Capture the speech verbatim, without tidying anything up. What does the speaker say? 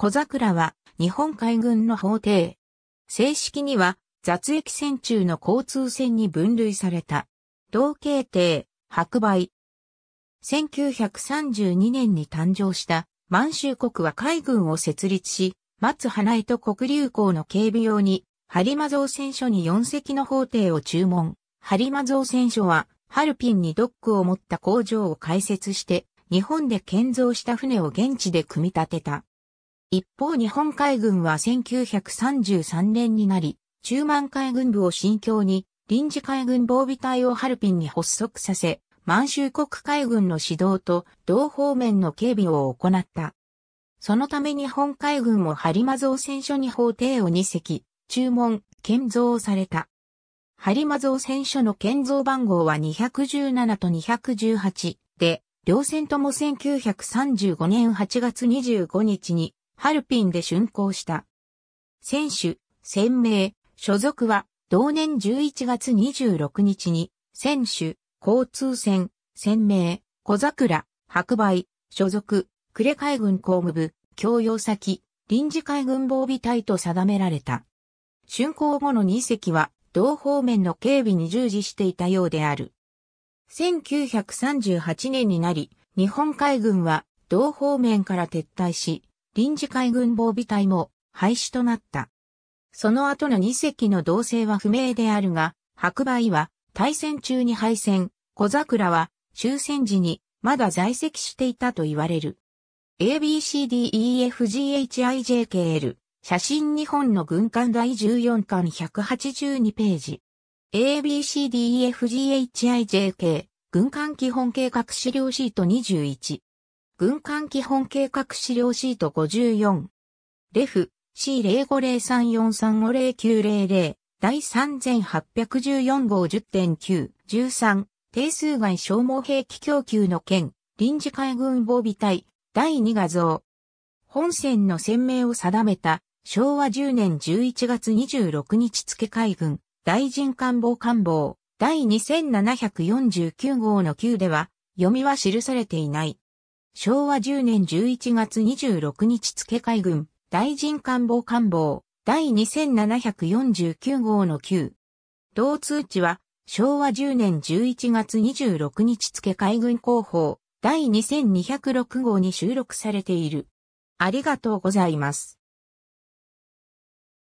小桜は日本海軍の砲艇。正式には雑役船中の交通船に分類された。同系艇、白梅。せんきゅうひゃくさんじゅうにねんに誕生した満州国は海軍を設立し、松花井と黒竜江の警備用に、播磨造船所によん隻の砲艇を注文。播磨造船所は、ハルピンにドックを持った工場を開設して、日本で建造した船を現地で組み立てた。一方日本海軍はせんきゅうひゃくさんじゅうさんねんになり、中満海軍部を新京に、臨時海軍防備隊をハルピンに発足させ、満州国海軍の指導と同方面の警備を行った。そのため日本海軍も播磨造船所に砲艇をに隻、注文、建造された。播磨造船所の建造番号はにいちななとにいちはちで、両船ともせんきゅうひゃくさんじゅうごねんはちがつにじゅうごにちにハルピンで竣工した。船種、船名、所属は同年じゅういちがつにじゅうろくにちに船種、交通船、船名、小桜、白梅、所属、呉海軍工務部、供用先、臨時海軍防備隊と定められた。竣工後のに隻は同方面の警備に従事していたようである。せんきゅうひゃくさんじゅうはちねんになり、日本海軍は同方面から撤退し、臨時海軍防備隊も廃止となった。その後のに隻の動静は不明であるが、白梅は大戦中に敗戦、小桜は終戦時にまだ在籍していたと言われる。エービーシーディーイーエフジーエイチアイジェーケーエル 写真日本の軍艦だいじゅうよんかんひゃくはちじゅうにページ。エービーシーディーイーエフジーエイチアイジェーケー 軍艦基本計画資料シートにじゅういち。軍艦基本計画資料シートごじゅうよん。レフ シーゼロごゼロさんよんさんごゼロきゅうゼロゼロ 第さんぜんはっぴゃくじゅうよん号 じゅってんきゅう、じゅうさん、定数外消耗兵器供給の件、臨時海軍防備隊、だいに画像。本船の船名を定めた、昭和じゅうねんじゅういちがつにじゅうろくにち付海軍。大臣官房官房、第にせんななひゃくよんじゅうきゅう号のきゅうでは、読みは記されていない。昭和じゅうねんじゅういちがつにじゅうろくにち付海軍、大臣官房官房、第にせんななひゃくよんじゅうきゅう号のきゅう。同通知は、昭和じゅうねんじゅういちがつにじゅうろくにち付海軍広報、第にせんにひゃくろく号に収録されている。ありがとうございます。